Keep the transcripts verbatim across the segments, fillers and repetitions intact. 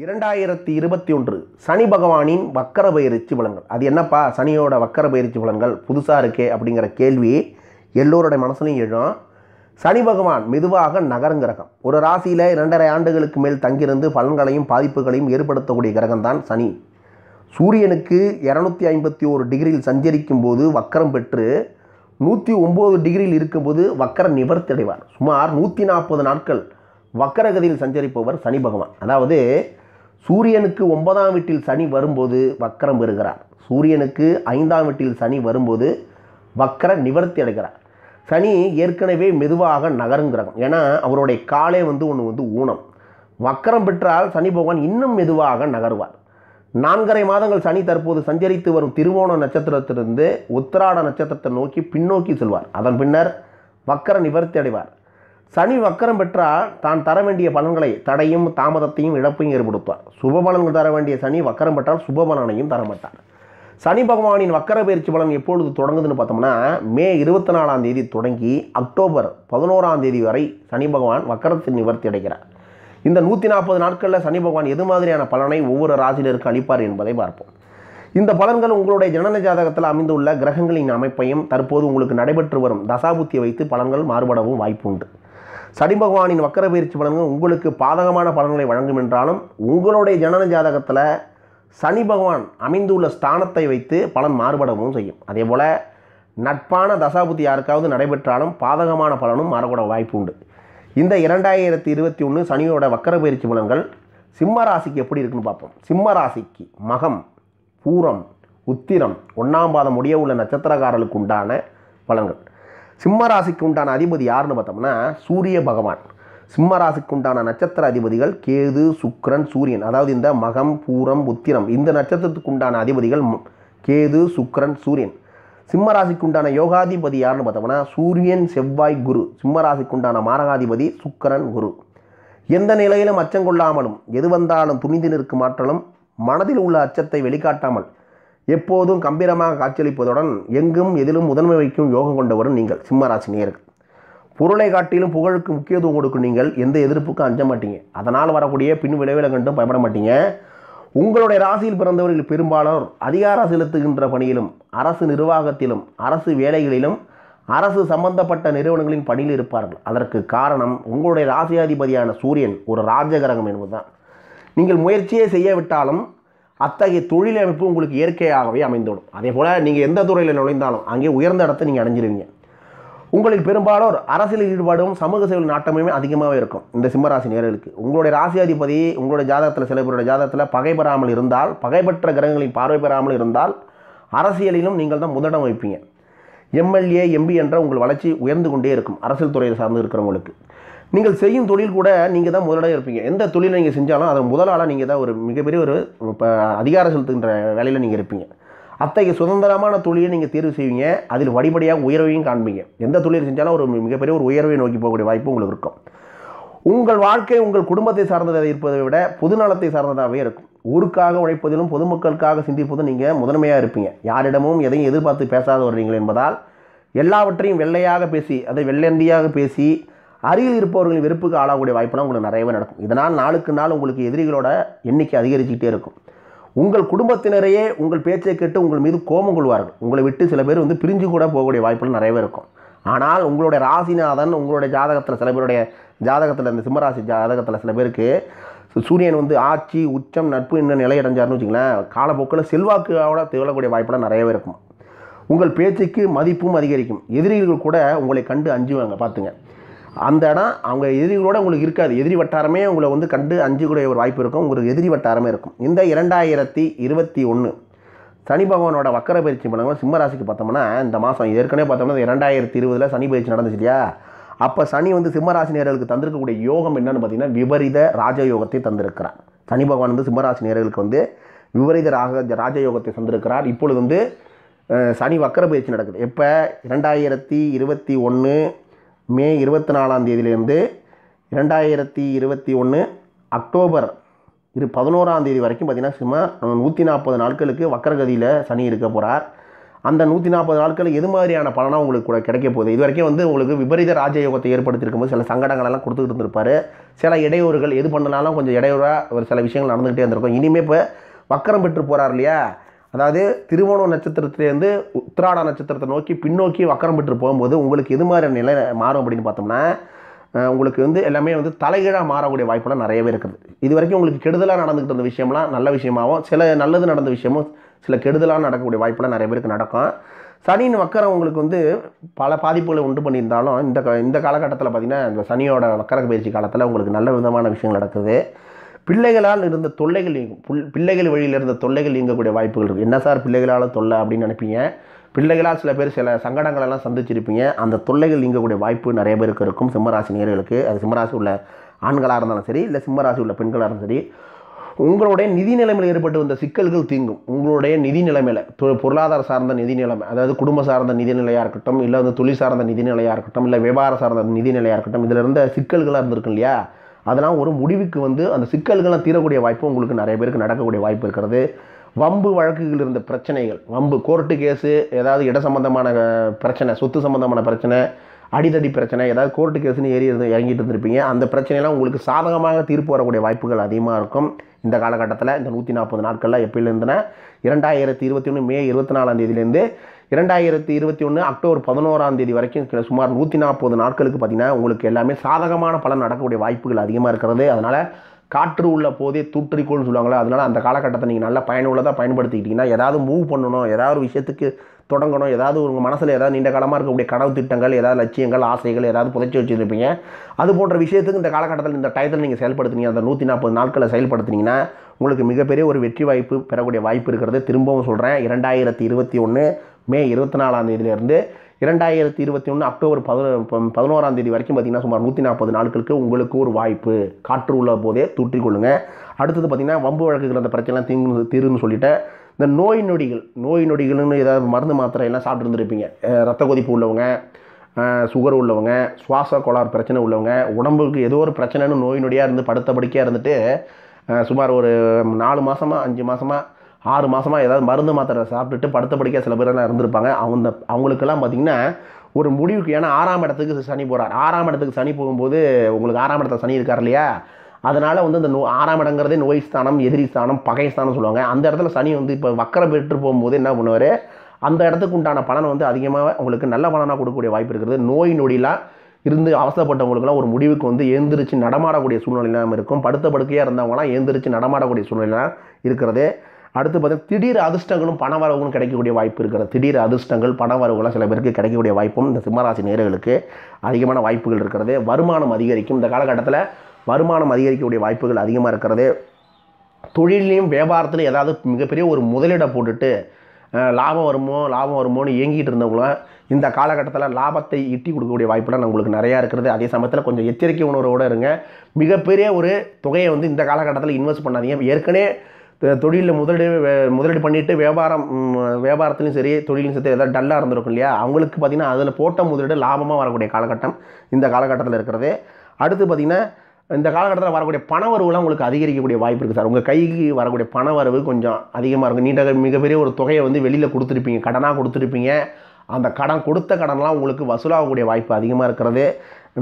இரண்டாயிரத்தி இருபத்தி ஒன்று சனி பகவானின் வக்கர பயிற்சி பலன்கள். அது என்னப்பா சனியோட வக்கர பயிற்சி பலன்கள் புதுசாக இருக்கே அப்படிங்கிற கேள்வி எல்லோருடைய மனசுலையும் எழும். சனி பகவான் மெதுவாக நகரும் கிரகம். ஒரு ராசியில் இரண்டரை ஆண்டுகளுக்கு மேல் தங்கியிருந்து பலன்களையும் பாதிப்புகளையும் ஏற்படுத்தக்கூடிய கிரகம்தான் சனி. சூரியனுக்கு இரநூத்தி ஐம்பத்தி ஒரு டிகிரியில் சஞ்சரிக்கும் போது வக்கரம் பெற்று நூற்றி ஒம்பது டிகிரியில் இருக்கும்போது வக்கர நிவர்த்தி அடைவார். சுமார் நூற்றி நாற்பது நாட்கள் வக்கரகதியில் சஞ்சரிப்பவர் சனி பகவான். அதாவது சூரியனுக்கு ஒன்பதாம் வீட்டில் சனி வரும்போது வக்கரம் பெறுகிறார். சூரியனுக்கு ஐந்தாம் வீட்டில் சனி வரும்போது வக்கர நிவர்த்தி அடைகிறார். சனி ஏற்கனவே மெதுவாக நகரும் கிரகம். ஏன்னா அவருடைய காலே வந்து ஒன்று வந்து ஊனம். வக்கரம் பெற்றால் சனி பகவான் இன்னும் மெதுவாக நகருவார். நான்கரை மாதங்கள் சனி தற்போது சஞ்சரித்து வரும் திருவோண நட்சத்திரத்திலிருந்து உத்திராட நட்சத்திரத்தை நோக்கி பின்னோக்கி செல்வார். அதன் பின்னர் வக்கர நிவர்த்தி அடைவார். சனி வக்கரம் பெற்றால் தான் தர வேண்டிய பலன்களை தடையும் தாமதத்தையும் இழப்பையும் ஏற்படுத்துவார். சுப பலன்கள் தர வேண்டிய சனி வக்கரம் பெற்றால் சுப பலனையும் தரமாட்டார். சனி பகவானின் வக்கர பயிற்சி பலன் எப்பொழுது தொடங்குதுன்னு பார்த்தோம்னா மே இருபத்தி நாலாம் தேதி தொடங்கி அக்டோபர் பதினோராம் தேதி வரை சனி பகவான் வக்கரத்தில் நிவர்த்தி அடைகிறார். இந்த நூற்றி நாற்பது நாட்களில் சனி பகவான் எது மாதிரியான பலனை ஒவ்வொரு ராசியினருக்கு அளிப்பார் என்பதை பார்ப்போம். இந்த பலன்கள் உங்களுடைய ஜனன ஜாதகத்தில் அமைந்துள்ள கிரகங்களின் அமைப்பையும் தற்போது உங்களுக்கு நடைபெற்று வரும் தசாபுத்தியை வைத்து பலன்கள் மாறுபடவும் வாய்ப்பு உண்டு. சனி பகவானின் வக்கர பயிற்சி பலன்கள் உங்களுக்கு பாதகமான பலன்களை வழங்கும் என்றாலும் உங்களுடைய ஜனன ஜாதகத்தில் சனி பகவான் அமைந்துள்ள ஸ்தானத்தை வைத்து பலன் மாறுபடவும் செய்யும். அதேபோல் நட்பான தசாபுத்தி யாருக்காவது நடைபெற்றாலும் பாதகமான பலனும் மாறுபட வாய்ப்பு உண்டு. இந்த இரண்டாயிரத்தி இருபத்தி ஒன்று சனியோட வக்கர பயிற்சி பலன்கள் சிம்ம ராசிக்கு எப்படி இருக்குன்னு பார்ப்போம். சிம்ம ராசிக்கு மகம், பூரம், உத்திரம் ஒன்றாம் பாதம் உடைய உள்ள நட்சத்திரக்காரர்களுக்கு உண்டான பலன்கள். சிம்ம ராசிக்கு உண்டான அதிபதி யாருன்னு பார்த்தோம்னா சூரிய பகவான். சிம்ம ராசிக்கு உண்டான நட்சத்திர அதிபதிகள் கேது, சுக்கிரன், சூரியன். அதாவது இந்த மகம், பூரம், உத்திரம் இந்த நட்சத்திரத்துக்கு உண்டான அதிபதிகள் கேது, சுக்கிரன், சூரியன். சிம்ம ராசிக்கு உண்டான யோகாதிபதி யாருன்னு பார்த்தோம்னா சூரியன், செவ்வாய், குரு. சிம்ம ராசிக்கு உண்டான மாரகாதிபதி சுக்கிரன், குரு. எந்த நிலையிலும் அச்சம் கொள்ளாமலும் எது வந்தாலும் துணிந்து நிற்கும் ஆற்றலும் மனதில் உள்ள அச்சத்தை வெளிக்காட்டாமல் எப்போதும் கம்பீரமாக காட்சியளிப்பதுடன் எங்கும் எதிலும் முதன்மை வைக்கும் யோகம் கொண்டவரும் நீங்கள் சிம்மராசி நேயர்கள். பொருளை காட்டிலும் புகழுக்கு முக்கியத்துவம் கொடுக்கும் நீங்கள் எந்த எதிர்ப்புக்கும் அஞ்ச மாட்டீங்க. அதனால் வரக்கூடிய பின் விளைவுகளை கண்டும் பயப்பட மாட்டீங்க. உங்களுடைய ராசியில் பிறந்தவர்கள் பெரும்பாலோர் அதிகாரம் செலுத்துகின்ற பணியிலும் அரசு நிர்வாகத்திலும் அரசு வேலைகளிலும் அரசு சம்பந்தப்பட்ட நிறுவனங்களின் பணியில் இருப்பார்கள். அதற்கு காரணம் உங்களுடைய ராசியாதிபதியான சூரியன் ஒரு ராஜகிரகம் என்பதுதான். நீங்கள் முயற்சியே செய்யவிட்டாலும் அத்தகைய தொழிலமைப்பு உங்களுக்கு இயற்கையாகவே அமைந்துவிடும். அதே போல் நீங்கள் எந்த துறையில் நுழைந்தாலும் அங்கே உயர்ந்த இடத்தை நீங்கள் அடைஞ்சிருவீங்க. உங்களில் பெரும்பாலோர் அரசியல் ஈடுபாடும் சமூக சேவை நாட்டமுமே அதிகமாக இருக்கும். இந்த சிம்மராசி நேயர்களுக்கு உங்களுடைய ராசியாதிபதி உங்களுடைய ஜாதகத்தில் சில பேருடைய ஜாதகத்தில் பகை பெறாமல் இருந்தால், பகைப்பற்ற கிரகங்களின் பார்வை பெறாமல் இருந்தால் அரசியலிலும் நீங்கள் தான் முதலிடம் வைப்பீங்க. எம்எல்ஏ, எம்பி என்ற உங்கள் வளர்ச்சி உயர்ந்து கொண்டே இருக்கும். அரசியல் துறையில் சார்ந்து இருக்கிறவங்களுக்கு நீங்கள் செய்யும் தொழில் கூட நீங்கள் தான் முதலாக இருப்பீங்க. எந்த தொழிலை நீங்கள் செஞ்சாலும் அதை முதலாளாக நீங்கள் தான் ஒரு மிகப்பெரிய ஒரு இப்போ அதிகாரம் செலுத்துகின்ற வேலையில் நீங்கள் இருப்பீங்க. அத்தகைய சுதந்திரமான தொழிலை நீங்கள் தேர்வு செய்வீங்க. அதில் வடிபடியாக உயர்வையும் காண்பீங்க. எந்த தொழில் செஞ்சாலும் ஒரு மிகப்பெரிய ஒரு உயர்வை நோக்கி போகக்கூடிய வாய்ப்பு உங்களுக்கு இருக்கும். உங்கள் வாழ்க்கை உங்கள் குடும்பத்தை சார்ந்ததாக இருப்பதை விட பொதுநலத்தை சார்ந்ததாகவே இருக்கும். ஊருக்காக உழைப்பதிலும் பொதுமக்களுக்காக சிந்திப்பதும் நீங்கள் முதன்மையாக இருப்பீங்க. யாரிடமும் எதையும் எதிர்பார்த்து பேசாத வருவீங்கள் என்பதால் எல்லாவற்றையும் வெள்ளையாக பேசி அதை வெள்ளந்தியாக பேசி அருகில் இருப்பவர்களின் வெறுப்புக்கு ஆளாகக்கூடிய வாய்ப்பெல்லாம் உங்களுக்கு நிறையவே நடக்கும். இதனால் நாளுக்கு நாள் உங்களுக்கு எதிரிகளோட எண்ணிக்கை அதிகரிச்சுக்கிட்டே இருக்கும். உங்கள் குடும்பத்தினரையே உங்கள் பேச்சை கேட்டு உங்கள் மீது கோபம் கொள்வார்கள். உங்களை விட்டு சில பேர் வந்து பிரிஞ்சு கூட போகக்கூடிய வாய்ப்புகள் நிறையவே இருக்கும். ஆனால் உங்களுடைய ராசிநாதன் உங்களுடைய ஜாதகத்தில் சில பேருடைய ஜாதகத்தில் இந்த சிம்மராசி ஜாதகத்தில் சில பேருக்கு சூரியன் வந்து ஆட்சி, உச்சம், நட்பு என்ன நிலையடைஞ்சார்னு வச்சுங்களேன், காலப்போக்கில் செல்வாக்கோட திகழக்கூடிய வாய்ப்பெல்லாம் நிறையவே இருக்கும். உங்கள் பேச்சுக்கு மதிப்பும் அதிகரிக்கும். எதிரிகள் கூட உங்களை கண்டு அஞ்சுவாங்க. பார்த்துங்க, அந்த இடம் அவங்க எதிரிகளோடு உங்களுக்கு இருக்காது. எதிரி வட்டாரமே உங்களை வந்து கண்டு அஞ்சுக்கூடிய ஒரு வாய்ப்பு இருக்கும். உங்களுக்கு எதிரி வட்டாரமே இருக்கும். இந்த இரண்டாயிரத்தி இருபத்தி ஒன்று சனி பகவானோட வக்கர பயிற்சி பலன்கள் சிம்மராசிக்கு பார்த்தோம்னா இந்த மாதம் ஏற்கனவே பார்த்தோம்னா இரண்டாயிரத்தி இருபதில் சனி பயிற்சி நடந்துச்சுலையா, அப்போ சனி வந்து சிம்மராசி நேயர்களுக்கு தந்திருக்கக்கூடிய யோகம் என்னன்னு பார்த்தீங்கன்னா விபரீத ராஜயோகத்தை தந்திருக்கிறார். சனி பகவான் வந்து சிம்மராசி நேயர்களுக்கு வந்து விபரீத ராக ராஜயோகத்தை தந்திருக்கிறார். இப்பொழுது வந்து சனி வக்கர பயிற்சி நடக்குது. எப்போ இரண்டாயிரத்தி இருபத்தி ஒன்று மே இருபத்தி நாலாம் தேதியிலேருந்து இரண்டாயிரத்தி இருபத்தி ஒன்று அக்டோபர் இரு பதினோராம் தேதி வரைக்கும் பார்த்திங்கன்னா சுமார் நூற்றி நாற்பது நாட்களுக்கு வக்கரகதியில் சனி இருக்க போகிறார். அந்த நூற்றி நாற்பது நாட்கள் எது மாதிரியான பலனாக உங்களுக்கு கூட கிடைக்க போகுது? இது வரைக்கும் வந்து உங்களுக்கு விபரீத ராஜயோகத்தை ஏற்படுத்தியிருக்கும்போது சில சங்கடங்களெல்லாம் கொடுத்துக்கிட்டு இருந்திருப்பார். சில இடையூறுகள் எது பண்ணனாலும் கொஞ்சம் இடையூறாக ஒரு சில விஷயங்கள் நடந்துக்கிட்டே இருந்திருக்கும். இனிமேல் இப்போ வக்கரம் பெற்று போகிறார் இல்லையா, அதாவது திருவோண நட்சத்திரத்துலேருந்து உத்திராட நட்சத்திரத்தை நோக்கி பின்னோக்கி வக்கரம் பெற்று போகும்போது உங்களுக்கு எது மாதிரியான நிலை மாறும் அப்படின்னு பார்த்தோம்னா, உங்களுக்கு வந்து எல்லாமே வந்து தலைகீழாக மாறக்கூடிய வாய்ப்பெல்லாம் நிறையவே இருக்குது. இது வரைக்கும் உங்களுக்கு கெடுதலாக நடந்துக்கிட்டு இருந்த விஷயம்லாம் நல்ல விஷயமாகவும், சில நல்லது நடந்த விஷயமும் சில கெடுதலாக நடக்கக்கூடிய வாய்ப்பெல்லாம் நிறைய பேருக்கு நடக்கும். சனியின் வக்கரம் உங்களுக்கு வந்து பல பாதிப்புகளை உண்டு பண்ணியிருந்தாலும் இந்த இந்த காலகட்டத்தில் பார்த்திங்கன்னா இந்த சனியோட வக்கர பயிற்சி காலத்தில் உங்களுக்கு நல்ல விதமான விஷயங்கள் நடக்குது. பிள்ளைகளால் இருந்த தொல்லைகள் பிள்ளைகள் வழியில் இருந்த தொல்லைகள் நீங்கக்கூடிய வாய்ப்புகள் இருக்குது. என்ன சார் பிள்ளைகளால் தொல்லை அப்படின்னு நினைப்பீங்க. பிள்ளைகளால் சில பேர் சில சங்கடங்களெல்லாம் சந்திச்சிருப்பீங்க. அந்த தொல்லைகள் நீங்கக்கூடிய வாய்ப்பு நிறைய பேருக்கு இருக்கும் சிம்மராசி நேயர்களுக்கு. அது சிம்மராசி உள்ள ஆண்களாக இருந்தாலும் சரி, இல்லை சிம்மராசி உள்ள பெண்களாக இருந்தாலும் சரி, உங்களுடைய நிதி நிலைமையில் ஏற்பட்டு வந்த சிக்கல்கள் தீங்கும். உங்களுடைய நிதி நிலைமையில் பொருளாதார சார்ந்த நிதி நிலைமை, அதாவது குடும்ப சார்ந்த நிதி நிலையாக இருக்கட்டும், இல்லை வந்து தொழில் சார்ந்த நிதி நிலையாக இருக்கட்டும், இல்லை வியாபார சார்ந்த நிதி நிலையாக இருக்கட்டும், இதில் இருந்த சிக்கல்களாக இருந்திருக்கும் இல்லையா, அதெல்லாம் ஒரு முடிவுக்கு வந்து அந்த சிக்கல்கள்லாம் தீரக்கூடிய வாய்ப்பு உங்களுக்கு நிறைய பேருக்கு நடக்கக்கூடிய வாய்ப்பு இருக்கிறது. வம்பு வழக்குகள் இருந்த பிரச்சனைகள், வம்பு கோர்ட்டு கேஸு, ஏதாவது இட சம்பந்தமான பிரச்சனை, சொத்து சம்பந்தமான பிரச்சனை, அடிதடி பிரச்சனை, ஏதாவது கோர்ட்டு கேஸுன்னு ஏறி இருந்து இறங்கிட்டு இருந்திருப்பீங்க. அந்த பிரச்சனைலாம் உங்களுக்கு சாதகமாக தீர்ப்பு வரக்கூடிய வாய்ப்புகள் அதிகமாக இருக்கும் இந்த காலகட்டத்தில். இந்த நூற்றி நாற்பது நாட்களில் எப்போலேருந்துனா இரண்டாயிரத்தி இருபத்தி ஒன்று மே இருபத்தி நாலாம் தேதியிலேருந்து இரண்டாயிரத்தி இருபத்தி ஒன்று அக்டோபர் பதினோராம் தேதி வரைக்கும் சுமார் நூற்றி நாற்பது நாட்களுக்கு பார்த்திங்கன்னா உங்களுக்கு எல்லாமே சாதகமான பலன் நடக்கக்கூடிய வாய்ப்புகள் அதிகமாக இருக்கிறது. அதனால் காற்று உள்ள போதே தூற்றிக்கோள்னு சொல்லுவாங்களா, அதனால் அந்த காலகட்டத்தை நீங்கள் நல்லா பயனுள்ளதாக பயன்படுத்திக்கிட்டிங்கன்னா ஏதாவது மூவ் பண்ணணும், ஏதாவது ஒரு விஷயத்துக்கு தொடங்கணும், ஏதாவது உங்கள் மனசில் ஏதாவது நீண்ட காலமாக இருக்கக்கூடிய கனவு திட்டங்கள், ஏதாவது லட்சியங்கள், ஆசைகள் ஏதாவது புதைச்சி வச்சுருப்பீங்க. அது போன்ற விஷயத்துக்கு இந்த காலகட்டத்தில் இந்த டயத்தில் நீங்கள் செயல்படுத்தினீங்க, அந்த நூற்றி நாற்பது நாட்களை செயல்படுத்தினீங்கன்னா உங்களுக்கு மிகப்பெரிய ஒரு வெற்றி வாய்ப்பு பெறக்கூடிய வாய்ப்பு இருக்கிறது. திரும்பவும் சொல்கிறேன், இரண்டாயிரத்தி இருபத்தி ஒன்று மே இருபத்தி நாலாம் தேதியிலேருந்து இரண்டாயிரத்தி இருபத்தி ஒன்று அக்டோபர் பதினோ பதினோராம் தேதி வரைக்கும் பார்த்திங்கன்னா சுமார் நூற்றி நாற்பது நாட்களுக்கு உங்களுக்கு ஒரு வாய்ப்பு. காற்று உள்ள போதே தூற்றிக்கொள்ளுங்க. அடுத்தது பார்த்திங்கன்னா வம்பு வழக்குகள் அந்த பிரச்சனைலாம் தீங்கு தீருன்னு சொல்லிவிட்டேன். இந்த நோய் நொடிகள் நோய் நொடிகள்னு ஏதாவது மருந்து மாத்திரையெல்லாம் சாப்பிட்ருந்துருப்பீங்க. ரத்த கொதிப்பு உள்ளவங்க, சுகர் உள்ளவங்க, சுவாச கோளாறு பிரச்சனை உள்ளவங்க, உடம்புக்கு ஏதோ ஒரு பிரச்சனைன்னு நோய் நொடியாக இருந்து படுத்த படுக்கையாக இருந்துட்டு சுமார் ஒரு நாலு மாதமாக அஞ்சு மாதமாக ஆறு மாதமாக ஏதாவது மருந்து மாத்திரை சாப்பிட்டுட்டு படுத்த படிக்க சில பேரெல்லாம் இருந்திருப்பாங்க. அவங்க அவங்களுக்கெல்லாம் பார்த்திங்கன்னா ஒரு முடிவுக்கு, ஏன்னா ஆறாம் இடத்துக்கு சனி போகிறார். ஆறாம் இடத்துக்கு சனி போகும்போது உங்களுக்கு ஆறாம் இடத்துல சனி இருக்கார் இல்லையா, அதனால் வந்து இந்த நோ ஆறாம் இடங்கிறதே நோய் ஸ்தானம், எதிரி ஸ்தானம், பகை ஸ்தானம் சொல்லுவாங்க. அந்த இடத்துல சனி வந்து இப்போ வக்கரம் பெற்று போகும்போது என்ன பண்ணுவார், அந்த இடத்துக்கு உண்டான பலனை வந்து அதிகமாக உங்களுக்கு நல்ல பலனாக கொடுக்கக்கூடிய வாய்ப்பு இருக்கிறது. நோய் நொடிலாம் இருந்து அவசரப்பட்டவங்களுக்குலாம் ஒரு முடிவுக்கு வந்து எழுந்திரிச்சு நடமாடக்கூடிய சூழ்நிலையெல்லாம் இருக்கும். படுத்த படுக்கையாக இருந்தவங்களாம் எழுந்திரிச்சு நடமாடக்கூடிய சூழ்நிலாம் இருக்கிறது. அடுத்து பார்த்தீங்கன்னா திடீர் அதிர்ஷ்டங்களும் பணவரவுகளும் கிடைக்கக்கூடிய வாய்ப்பு இருக்கிறது. திடீர் அதிர்ஷ்டங்கள் பணவரவுகளாம் சில பேருக்கு கிடைக்கக்கூடிய வாய்ப்பும் இந்த சிம்மராசி நேயர்களுக்கு அதிகமான வாய்ப்புகள் இருக்கிறது. வருமானம் அதிகரிக்கும் இந்த காலகட்டத்தில். வருமானம் அதிகரிக்கக்கூடிய வாய்ப்புகள் அதிகமாக இருக்கிறது. தொழிலையும் வியாபாரத்திலையும் ஏதாவது மிகப்பெரிய ஒரு முதலீடை போட்டுட்டு லாபம் வருமோ லாபம் வருமோன்னு இயங்கிட்டு இருந்தவங்களும் இந்த காலகட்டத்தில் லாபத்தை ஈட்டி கொடுக்கக்கூடிய வாய்ப்புலாம் உங்களுக்கு நிறையா இருக்கிறது. அதே சமயத்தில் கொஞ்சம் எச்சரிக்கை உணர்வோடு இருங்க. மிகப்பெரிய ஒரு தொகையை வந்து இந்த காலகட்டத்தில் இன்வெஸ்ட் பண்ணாதீங்க. ஏற்கனவே தொழிலில் முதலீடு முதலீடு பண்ணிவிட்டு வியாபாரம் வியாபாரத்துலையும் சரி தொழிலையும் சரி ஏதாவது டல்லாக இருந்திருக்கும் இல்லையா, அவங்களுக்கு பார்த்திங்கன்னா அதில் போட்ட முதலீடு லாபமாக வரக்கூடிய காலகட்டம் இந்த காலகட்டத்தில் இருக்கிறது. அடுத்து பார்த்திங்கன்னா இந்த காலகட்டத்தில் வரக்கூடிய பணவரவுலாம் உங்களுக்கு அதிகரிக்கக்கூடிய வாய்ப்பு இருக்குது சார். உங்கள் கைக்கு வரக்கூடிய பணவரவு கொஞ்சம் அதிகமாக இருக்கும். நீண்ட மிகப்பெரிய ஒரு தொகையை வந்து வெளியில் கொடுத்துருப்பீங்க, கடனாக கொடுத்துருப்பீங்க. அந்த கடன் கொடுத்த கடன்லாம் உங்களுக்கு வசூலாகக்கூடிய வாய்ப்பு அதிகமாக இருக்கிறது.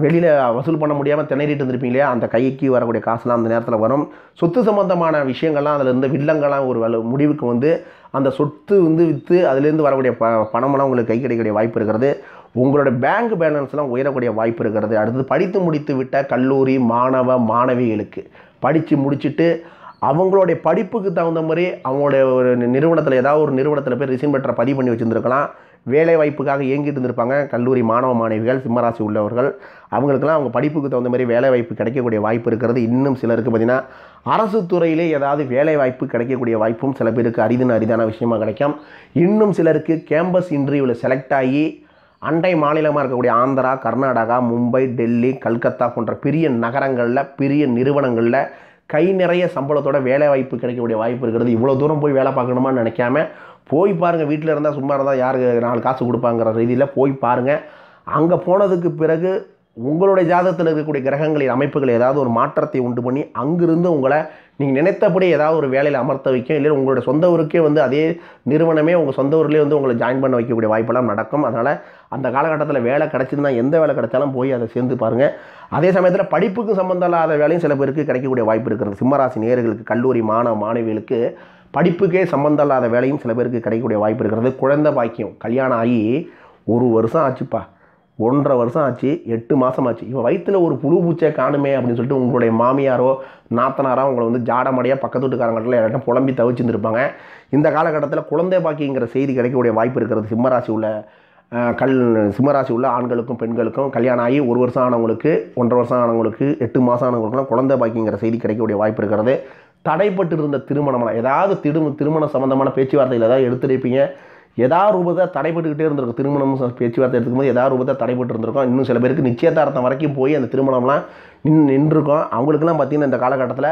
வெளியில் வசூல் பண்ண முடியாமல் திணறிட்டு இருந்திருப்பீங்க இல்லையா, அந்த கைக்கு வரக்கூடிய காசுலாம் அந்த நேரத்தில் வரும். சொத்து சம்பந்தமான விஷயங்கள்லாம் அதில் இருந்து வில்லங்கள்லாம் ஒரு முடிவுக்கு வந்து அந்த சொத்து வந்து விற்று அதுலேருந்து வரக்கூடிய ப பணமெல்லாம் உங்களுக்கு கை கிடைக்கக்கூடிய வாய்ப்பு இருக்கிறது. உங்களோட பேங்க் பேலன்ஸ்லாம் உயரக்கூடிய வாய்ப்பு இருக்கிறது. அடுத்தது படித்து முடித்து விட்ட கல்லூரி மாணவ மாணவிகளுக்கு படித்து முடிச்சுட்டு அவங்களுடைய படிப்புக்கு தகுந்த மாதிரி அவங்களுடைய ஒரு நிறுவனத்தில் ஏதாவது ஒரு நிறுவனத்தில் போய் ரிசைன் பெற்ற பதிவு பண்ணி வச்சுருந்துருக்கலாம். வேலை வாய்ப்புக்காக இயங்கிட்டு இருந்திருப்பாங்க கல்லூரி மாணவ மாணவிகள் சிம்மராசி உள்ளவர்கள். அவங்களுக்கெல்லாம் அவங்க படிப்புக்கு தகுந்த மாதிரி வேலை வாய்ப்பு கிடைக்கக்கூடிய வாய்ப்பு இருக்கிறது. இன்னும் சிலருக்கு பார்த்திங்கன்னா அரசு துறையிலே ஏதாவது வேலை வாய்ப்பு கிடைக்கக்கூடிய வாய்ப்பும் சில பேருக்கு அரிதுன்னு அரிதான விஷயமாக கிடைக்கும். இன்னும் சிலருக்கு கேம்பஸ் இன்டர்வியூவில் செலக்ட் ஆகி அண்டை மாநிலமாக இருக்கக்கூடிய ஆந்திரா, கர்நாடகா, மும்பை, டெல்லி, கல்கத்தா போன்ற பெரிய நகரங்களில் பெரிய நிறுவனங்களில் கை நிறைய சம்பளத்தோட வேலை வாய்ப்பு கிடைக்கக்கூடிய வாய்ப்பு இருக்கிறது. இவ்வளோ தூரம் போய் வேலை பார்க்கணுமான்னு நினைக்காம போய் பாருங்கள். வீட்டில் இருந்தால் சும்மா இருந்தால் யாருக்கு நாலு காசு கொடுப்பாங்கிற ரீதியில் போய் பாருங்கள். அங்கே போனதுக்கு பிறகு உங்களுடைய ஜாதகத்தில் இருக்கக்கூடிய கிரகங்களின் அமைப்புகள் ஏதாவது ஒரு மாற்றத்தை உண்டு பண்ணி அங்கிருந்து உங்களை நீங்கள் நினைத்தபடி ஏதாவது ஒரு வேலையில் அமர்த்த வைக்கும், இல்லை உங்களோட சொந்த ஊருக்கே வந்து அதே நிறுவனமே உங்கள் சொந்த ஊர்லேயே வந்து உங்களை ஜாயின் பண்ண வைக்கக்கூடிய வாய்ப்பெல்லாம் நடக்கும். அதனால் அந்த காலகட்டத்தில் வேலை கிடச்சிதுன்னா எந்த வேலை கிடைச்சாலும் போய் அதை சேர்ந்து பாருங்கள். அதே சமயத்தில் படிப்புக்கும் சம்மந்தம் இல்லாத வேலையும் சில பேருக்கு கிடைக்கக்கூடிய வாய்ப்பு இருக்கிறது. சிம்மராசி நேயர்களுக்கு, கல்லூரி மாணவ மாணவிகளுக்கு படிப்புக்கே சம்மந்தம் இல்லாத வேலையும் சில பேருக்கு கிடைக்கக்கூடிய வாய்ப்பு இருக்கிறது. குழந்தை பாக்கியம், கல்யாணம் ஆகி ஒரு வருஷம் ஆச்சுப்பா, ஒன்றரை வருஷம் ஆச்சு, எட்டு மாதம் ஆச்சு, இப்போ வயிற்றில் ஒரு புழு பூச்சை காணுமே அப்படின்னு சொல்லிட்டு உங்களுடைய மாமியாரோ நாத்தனாரோ உங்களை வந்து ஜாடமடையாக பக்கத்து வீட்டுக்காரங்கள்ட்ட எல்லாட்டும் புலம்பி தவிச்சுருந்துருப்பாங்க. இந்த காலகட்டத்தில் குழந்தை பாக்கிங்கிற செய்தி கிடைக்கக்கூடிய வாய்ப்பு இருக்கிறது. சிம்மராசி உள்ள கல் சிம்மராசி உள்ள ஆண்களுக்கும் பெண்களுக்கும், கல்யாணம் ஆகி ஒரு வருஷம் ஆனவங்களுக்கு, ஒன்றரை வருஷம் ஆனவங்களுக்கு, எட்டு மாதம் ஆனவங்களுக்குலாம் குழந்தை பாக்கிங்கிற செய்தி கிடைக்கக்கூடிய வாய்ப்பு இருக்கிறது. தடைப்பட்டு இருந்த திருமணமான ஏதாவது திரு திருமணம் சம்மந்தமான பேச்சுவார்த்தையில் ஏதாவது எடுத்துருப்பீங்க, ஏதாவது ரூபத்தை தடைப்பட்டுக்கிட்டே இருந்திருக்கும். திருமணம் பேச்சுவார்த்தை எடுத்துக்கும்போது ஏதாவது ரூபத்தை தடைப்பட்டு இருந்திருக்கும். இன்னும் சில பேருக்கு நிச்சயதார்த்தம் வரைக்கும் போய் அந்த திருமணம்லாம் நின்று நின்றுருக்கும். அவங்களுக்குலாம் பார்த்திங்கன்னா இந்த காலகட்டத்தில்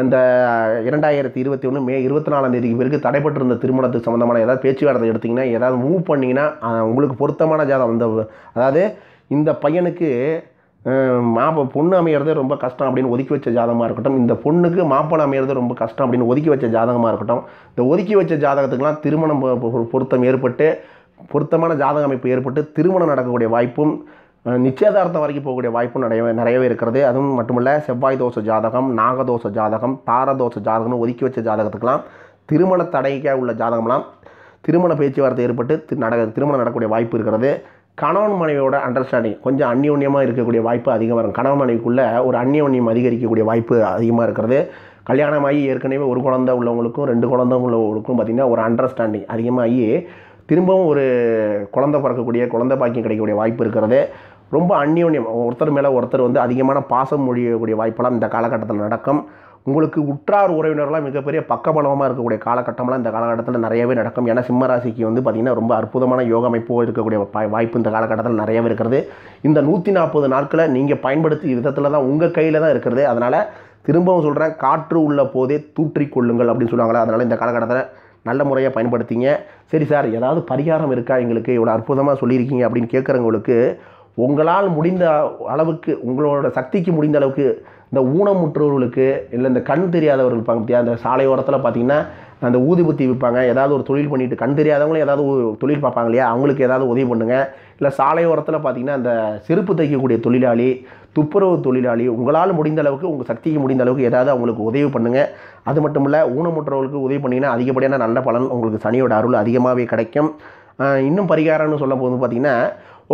அந்த இரண்டாயிரத்தி இருபத்தி ஒன்று மே இருபத்தி நாலாம் தேதிக்கு பிறகு தடைப்பட்டு இருந்த திருமணத்துக்கு சம்மந்தமான ஏதாவது பேச்சுவார்த்தை எடுத்திங்கன்னா, ஏதாவது மூவ் பண்ணிங்கன்னா உங்களுக்கு பொருத்தமான ஜாதகம் அந்த அதாவது இந்த பையனுக்கு மாப்ப பொண்ணு அமையிறதே ரொம்ப கஷ்டம் அப்படின்னு ஒதுக்கி வச்ச ஜாதகமாக இருக்கட்டும், இந்த பொண்ணுக்கு மாப்பிள்ளை அமையிறது ரொம்ப கஷ்டம் அப்படின்னு ஒதுக்கி வச்ச ஜாதகமாக இருக்கட்டும், இந்த ஒதுக்கி வச்ச ஜாதகத்துக்கெலாம் திருமணம் பொருத்தம் ஏற்பட்டு பொருத்தமான ஜாதக அமைப்பு ஏற்பட்டு திருமணம் நடக்கக்கூடிய வாய்ப்பும் நிச்சயதார்த்தம் வரைக்கும் போகக்கூடிய வாய்ப்பும் நிறைய நிறையவே இருக்கிறது. அதுவும் மட்டுமல்ல, செவ்வாய் தோசை ஜாதகம், நாகதோச ஜாதகம், தாரதோச ஜாதகம்னு ஒதுக்கி வச்ச ஜாதகத்துக்கெலாம் திருமண தடைக்காக உள்ள ஜாதகம்லாம் திருமண பேச்சுவார்த்தை ஏற்பட்டு நட திருமணம் நடக்கக்கூடிய வாய்ப்பு இருக்கிறது. கணவன் மனைவியோட அண்டர்ஸ்டாண்டிங் கொஞ்சம் அந்யோன்யமாக இருக்கக்கூடிய வாய்ப்பு அதிகமாக இருக்கும். கணவன் மனைவிக்குள்ளே ஒரு அந்யோன்யம் அதிகரிக்கக்கூடிய வாய்ப்பு அதிகமாக இருக்கிறது. கல்யாணமாகி ஏற்கனவே ஒரு குழந்தை உள்ளவங்களுக்கும் ரெண்டு குழந்தை உள்ளவங்களுக்கும் பார்த்திங்கன்னா ஒரு அண்டர்ஸ்டாண்டிங் அதிகமாகி திரும்பவும் ஒரு குழந்தை பிறக்கக்கூடிய குழந்தை பாக்கியம் கிடைக்கக்கூடிய வாய்ப்பு இருக்கிறது. ரொம்ப அந்யோன்யம், ஒருத்தர் மேலே ஒருத்தர் வந்து அதிகமான பாசம் மொழியக்கூடிய வாய்ப்பெல்லாம் இந்த காலகட்டத்தில் நடக்கும். உங்களுக்கு உற்றார் உறவினர்களாக மிகப்பெரிய பக்கபலமாக இருக்கக்கூடிய காலகட்டம்லாம் இந்த காலகட்டத்தில் நிறையவே நடக்கும். ஏன்னா சிம்மராசிக்கு வந்து பார்த்திங்கன்னா ரொம்ப அற்புதமான யோக அமைப்போ இருக்கக்கூடிய வாய்ப்பு இந்த காலகட்டத்தில் நிறையவே இருக்கிறது. இந்த நூற்றி நாற்பது நாட்களை நீங்கள் பயன்படுத்திய விதத்தில் தான் உங்கள் கையில் தான் இருக்கிறது. அதனால் திரும்பவும் சொல்கிறேன், காற்று உள்ள போதே தூற்றிக்கொள்ளுங்கள் அப்படின்னு சொல்லுவாங்களே, அதனால் இந்த காலகட்டத்தில் நல்ல முறையாக பயன்படுத்திங்க. சரி சார், ஏதாவது பரிகாரம் இருக்கா, எங்களுக்கு இவ்வளோ அற்புதமாக சொல்லியிருக்கீங்க அப்படின்னு கேட்குறவங்களுக்கு உங்களால் முடிந்த அளவுக்கு உங்களோட சக்திக்கு முடிந்த அளவுக்கு இந்த ஊனமுற்றவர்களுக்கு, இல்லை இந்த கண் தெரியாதவர்கள் இருப்பாங்க பார்த்தியா, அந்த சாலையோரத்தில் பார்த்திங்கன்னா அந்த ஊதுபத்தி விற்பாங்க, ஏதாவது ஒரு தொழில் பண்ணிவிட்டு கண் தெரியாதவங்களும் ஏதாவது தொழில் பார்ப்பாங்க இல்லையா, அவங்களுக்கு ஏதாவது உதவி பண்ணுங்கள். இல்லை சாலையோரத்தில் பார்த்திங்கன்னா அந்த செருப்பு தைக்கக்கூடிய தொழிலாளி, துப்புரவு தொழிலாளி, உங்களால் முடிந்த அளவுக்கு உங்கள் சக்திக்கு முடிந்த அளவுக்கு ஏதாவது அவங்களுக்கு உதவி பண்ணுங்கள். அது மட்டும் இல்லை, ஊனமுற்றவர்களுக்கு உதவி பண்ணிங்கன்னா அதிகப்படியான நல்ல பலன் உங்களுக்கு சனியோட அருள் அதிகமாகவே கிடைக்கும். இன்னும் பரிகாரம்னு சொல்லும் போது பார்த்திங்கன்னா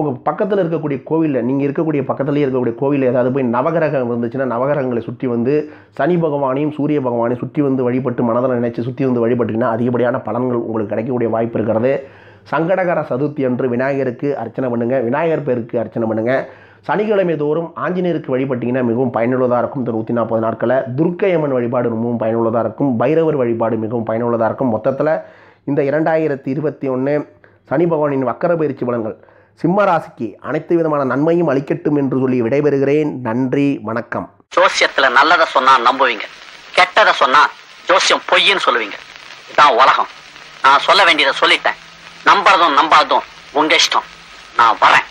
உங்கள் பக்கத்தில் இருக்கக்கூடிய கோவிலில், நீங்கள் இருக்கக்கூடிய பக்கத்துலேயே இருக்கக்கூடிய கோவிலில் ஏதாவது போய் நவகிரகம் இருந்துச்சுன்னா நவகிரகங்களை சுற்றி வந்து சனி பகவானையும் சூரிய பகவானையும் சுற்றி வந்து வழிபட்டு மனதில் நினைச்சு சுற்றி வந்து வழிபட்டிங்கன்னா அதிகப்படியான பலன்கள் உங்களுக்கு கிடைக்கக்கூடிய வாய்ப்பு இருக்கிறது. சங்கடகர சதுர்த்தி அன்று விநாயகருக்கு அர்ச்சனை பண்ணுங்கள், விநாயகர் பேருக்கு அர்ச்சனை பண்ணுங்கள். சனிக்கிழமை தோறும் ஆஞ்சநேயருக்கு வழிபட்டிங்கன்னா மிகவும் பயனுள்ளதாக இருக்கும். இந்த நூற்றி நாற்பது நாட்களை துர்க்கையம்மன் வழிபாடு மிகவும் பயனுள்ளதாக இருக்கும், பைரவர் வழிபாடு மிகவும் பயனுள்ளதாக இருக்கும். மொத்தத்தில் இந்த இரண்டாயிரத்தி இருபத்தி ஒன்று சனி பகவானின் வக்கர பயிற்சி பலன்கள் சிம்மராசிக்கு அனைத்து விதமான நன்மையும் அளிக்கட்டும் என்று சொல்லி விடைபெறுகிறேன். நன்றி, வணக்கம். ஜோசியத்துல நல்லதை சொன்னா நம்புவீங்க, கெட்டதை சொன்னா ஜோசியம் பொய்ன்னு சொல்லுவீங்க. இதான் உலகம். நான் சொல்ல வேண்டியதை சொல்லிட்டேன். நம்புறதும் நம்பாததும் உங்க இஷ்டம். நான் வரேன்.